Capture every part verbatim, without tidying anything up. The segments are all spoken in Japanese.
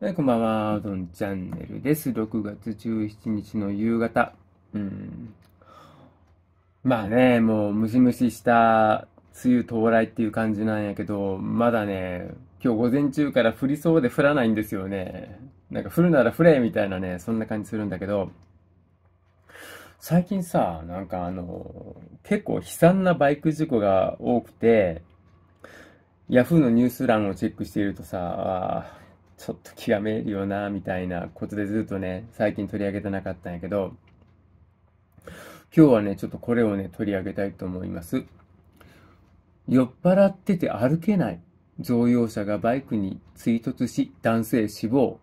はい、こんばんは、どんチャンネルです。ろくがつじゅうしちにちの夕方。うん。まあね、もうムシムシした梅雨到来っていう感じなんやけど、まだね、今日午前中から降りそうで降らないんですよね。なんか降るなら降れみたいなね、そんな感じするんだけど、最近さ、なんかあの、結構悲惨なバイク事故が多くて、ヤフーのニュース欄をチェックしているとさ、ちょっと極めるよなみたいなことでずっとね最近取り上げてなかったんやけど、今日はねちょっとこれをね取り上げたいと思います。酔っ払ってて歩けない乗用車がバイクに追突し男性死亡。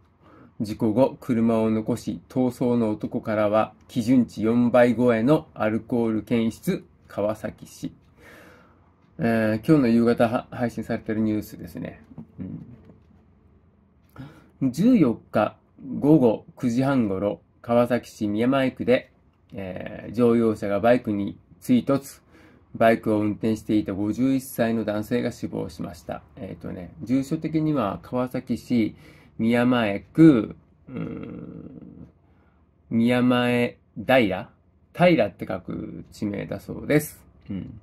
事故後車を残し逃走の男からは基準値よんばい超えのアルコール検出。川崎市、えー、今日の夕方配信されてるニュースですね、うん。じゅうよっかごごくじはんごろ、川崎市宮前区で、えー、乗用車がバイクに追突。バイクを運転していたごじゅういっさいの男性が死亡しました。えっとね、住所的には川崎市宮前区、うーん、宮前平、平って書く地名だそうです。うん。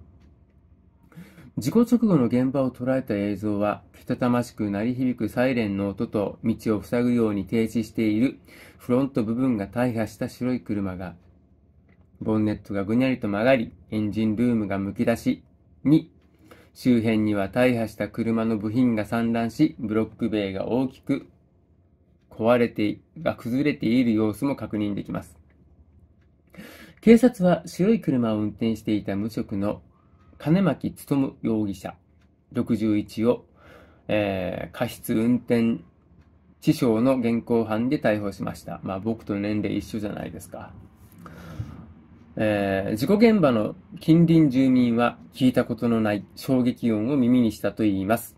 事故直後の現場を捉えた映像は、けたたましく鳴り響くサイレンの音と道を塞ぐように停止しているフロント部分が大破した白い車が、ボンネットがぐにゃりと曲がり、エンジンルームがむき出しに、周辺には大破した車の部品が散乱し、ブロック塀が大きく壊れて、が崩れている様子も確認できます。警察は白い車を運転していた無職の金巻勤容疑者ろくじゅういちを、えー、過失運転致傷の現行犯で逮捕しました。まあ僕と年齢一緒じゃないですか。えー、事故現場の近隣住民は聞いたことのない衝撃音を耳にしたといいます。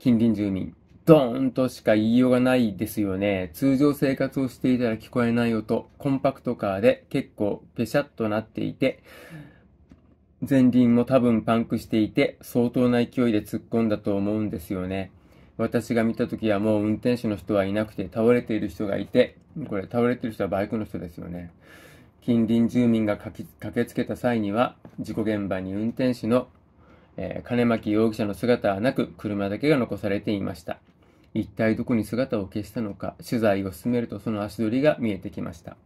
近隣住民、ドーンとしか言いようがないですよね。通常生活をしていたら聞こえない音、コンパクトカーで結構ペシャッとなっていて、前輪も多分パンクしていて相当な勢いで突っ込んだと思うんですよね。私が見た時はもう運転手の人はいなくて倒れている人がいて、これ倒れている人はバイクの人ですよね。近隣住民が駆けつけた際には事故現場に運転手の、えー、金巻容疑者の姿はなく車だけが残されていました。一体どこに姿を消したのか、取材を進めるとその足取りが見えてきました。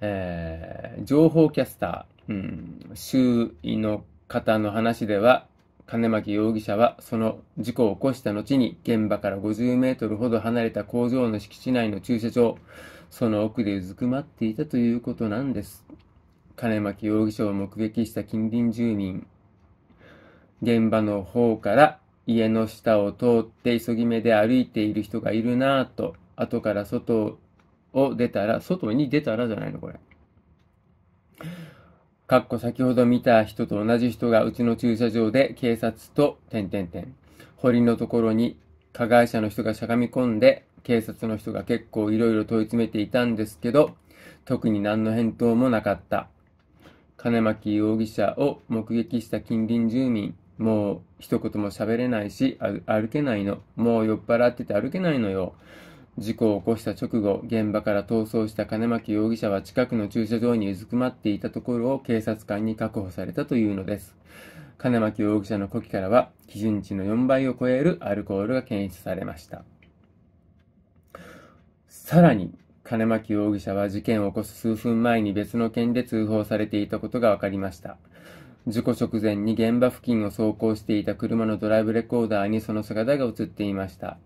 えー、情報キャスター、うん、周囲の方の話では、金巻容疑者はその事故を起こした後に現場からごじゅうメートルほど離れた工場の敷地内の駐車場、その奥でうずくまっていたということなんです。金巻容疑者を目撃した近隣住民、現場の方から家の下を通って急ぎ目で歩いている人がいるなぁと、後から外を出たら、外に出たらじゃないのこれ。かっこ先ほど見た人と同じ人がうちの駐車場で警察と点々点。堀のところに加害者の人がしゃがみ込んで、警察の人が結構いろいろ問い詰めていたんですけど、特に何の返答もなかった。金巻容疑者を目撃した近隣住民、もう一言も喋れないし、歩けないの。もう酔っ払ってて歩けないのよ。事故を起こした直後、現場から逃走した金巻容疑者は近くの駐車場にうずくまっていたところを警察官に確保されたというのです。金巻容疑者の呼気からは基準値のよんばいを超えるアルコールが検出されました。さらに、金巻容疑者は事件を起こす数分前に別の件で通報されていたことが分かりました。事故直前に現場付近を走行していた車のドライブレコーダーにその姿が映っていました。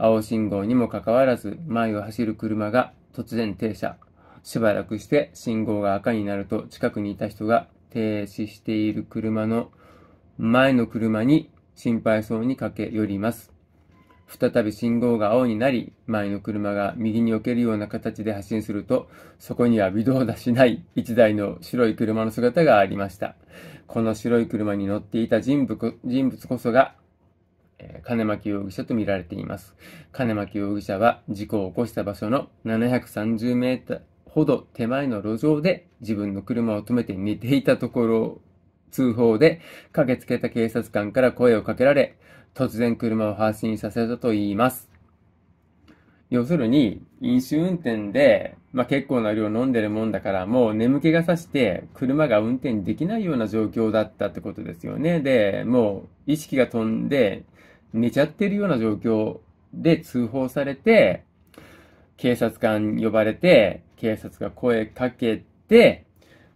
青信号にもかかわらず前を走る車が突然停車。しばらくして信号が赤になると近くにいた人が停止している車の前の車に心配そうに駆け寄ります。再び信号が青になり、前の車が右に避けるような形で発進すると、そこには微動だしない一台の白い車の姿がありました。この白い車に乗っていた人物、人物こそが、えー、金巻容疑者と見られています。金巻容疑者は事故を起こした場所のななひゃくさんじゅうメートルほど手前の路上で自分の車を止めて寝ていたところ、通報で駆けつけた警察官から声をかけられ、突然車を発進させたといいます。要するに、飲酒運転で、まあ、結構な量飲んでるもんだから、もう眠気がさして、車が運転できないような状況だったってことですよね。で、もう、意識が飛んで、寝ちゃってるような状況で通報されて、警察官呼ばれて、警察が声かけて、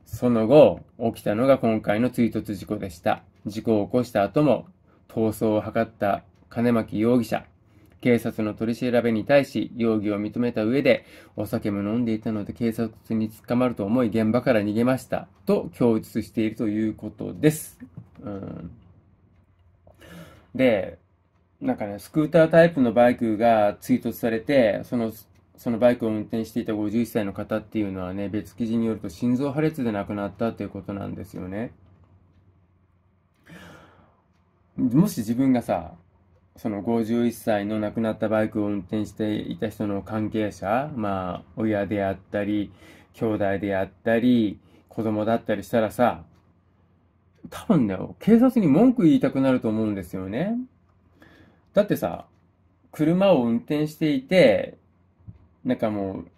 その後、起きたのが今回の追突事故でした。事故を起こした後も、逃走を図った金巻容疑者。警察の取り調べに対し、容疑を認めた上で、お酒も飲んでいたので警察に捕まると思い現場から逃げました。と供述しているということです。うん、で、なんかね、スクータータイプのバイクが追突されて、その、そのバイクを運転していたごじゅういっさいの方っていうのはね、別記事によると心臓破裂で亡くなったということなんですよね。もし自分がさ、そのごじゅういっさいの亡くなったバイクを運転していた人の関係者、まあ、親であったり、兄弟であったり、子供だったりしたらさ、多分だよ、警察に文句言いたくなると思うんですよね。だってさ、車を運転していて、なんかもう、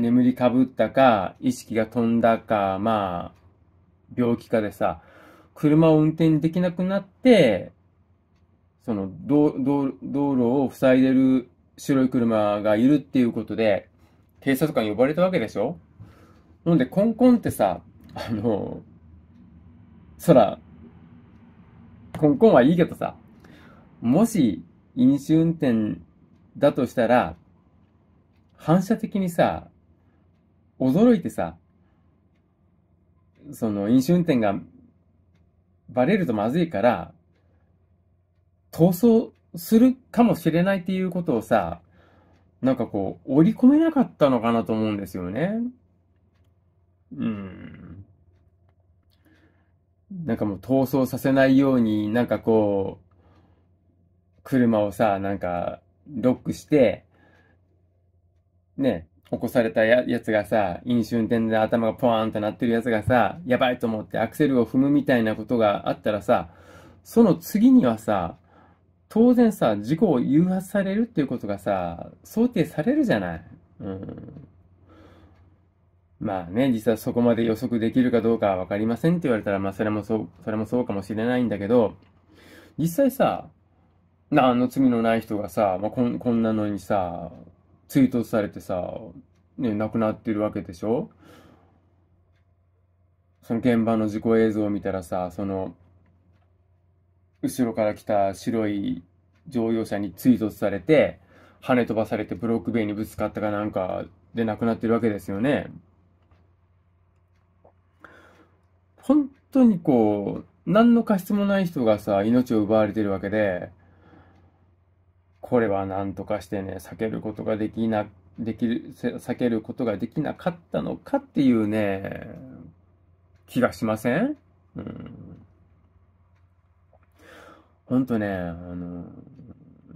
眠りかぶったか、意識が飛んだか、まあ、病気かでさ、車を運転できなくなって、その、道、道、道路を塞いでる白い車がいるっていうことで、警察官呼ばれたわけでしょ？なんで、コンコンってさ、あの、そら、コンコンはいいけどさ、もし、飲酒運転だとしたら、反射的にさ、驚いてさ、その飲酒運転がバレるとまずいから、逃走するかもしれないっていうことをさ、なんかこう、織り込めなかったのかなと思うんですよね。うん。なんかもう逃走させないように、なんかこう、車をさ、なんか、ロックして、ね、起こされた や, やつがさ、飲酒運転で頭がポワーンとなってるやつがさ、やばいと思ってアクセルを踏むみたいなことがあったらさ、その次にはさ、当然さ、事故を誘発されるっていうことがさ、想定されるじゃない。うん。まあね、実際そこまで予測できるかどうかはわかりませんって言われたら、まあそれもそう、それもそうかもしれないんだけど、実際さ、何の罪のない人がさ、まあ、こん、こんなのにさ、追突されてさ、ね、亡くなってるわけでしょ？その現場の事故映像を見たらさ、その、後ろから来た白い乗用車に追突されて、跳ね飛ばされてブロック塀にぶつかったかなんかで亡くなってるわけですよね。本当にこう、何の過失もない人がさ、命を奪われてるわけで、これは何とかしてね、避けることができな、できる、避けることができなかったのかっていうね、気がしません？うん。ほんとね、あの、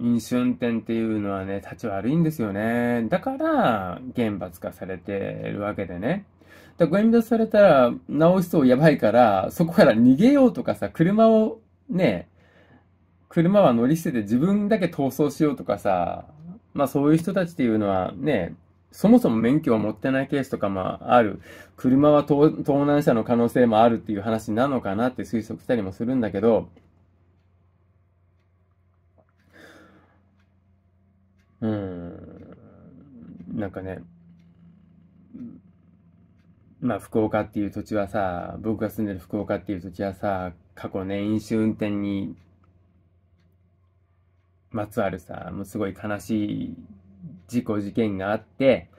飲酒運転っていうのはね、立ち悪いんですよね。だから、厳罰化されてるわけでね。だから、厳罰されたら、直しそうやばいから、そこから逃げようとかさ、車をね、車は乗り捨てて自分だけ逃走しようとかさ、まあそういう人たちっていうのはね、そもそも免許を持ってないケースとかもある。車は盗難車の可能性もあるっていう話なのかなって推測したりもするんだけど、うーん、なんかね、まあ福岡っていう土地はさ、僕が住んでる福岡っていう土地はさ、過去ね、飲酒運転に、まつわるさ、もうすごい悲しい事故事件があって、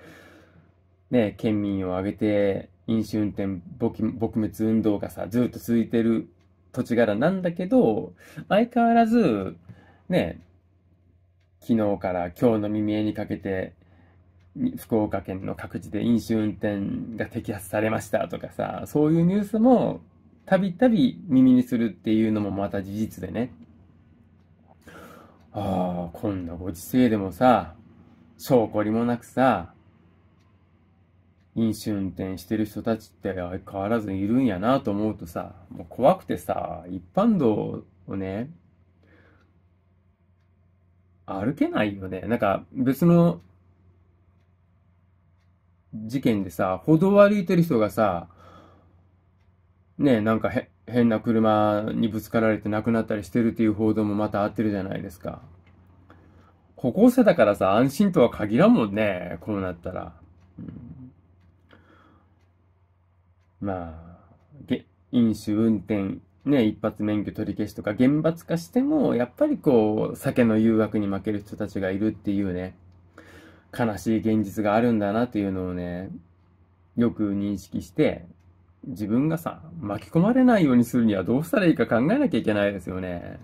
ね、県民を挙げて飲酒運転撲滅運動がさ、ずっと続いてる土地柄なんだけど、相変わらず、ね、昨日から今日の未明にかけて、福岡県の各地で飲酒運転が摘発されましたとかさ、そういうニュースもたびたび耳にするっていうのもまた事実でね。ああ、こんなご時世でもさ、証拠りもなくさ、飲酒運転してる人たちって相変わらずいるんやなと思うとさ、もう怖くてさ、一般道をね、歩けないよね。なんか別の事件でさ、歩道を歩いてる人がさ、ねえ、なんかへ変な車にぶつかられて亡くなったりしてるっていう報道もまたあってるじゃないですか。歩行者だからさ、安心とは限らんもんね、こうなったら。うん、まあ、飲酒運転、ね、一発免許取り消しとか厳罰化しても、やっぱりこう、酒の誘惑に負ける人たちがいるっていうね、悲しい現実があるんだなっていうのをね、よく認識して、自分がさ、巻き込まれないようにするにはどうしたらいいか考えなきゃいけないですよね。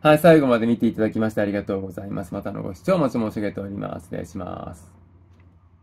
はい、最後まで見ていただきましてありがとうございます。またのご視聴お待ち申し上げております。失礼します。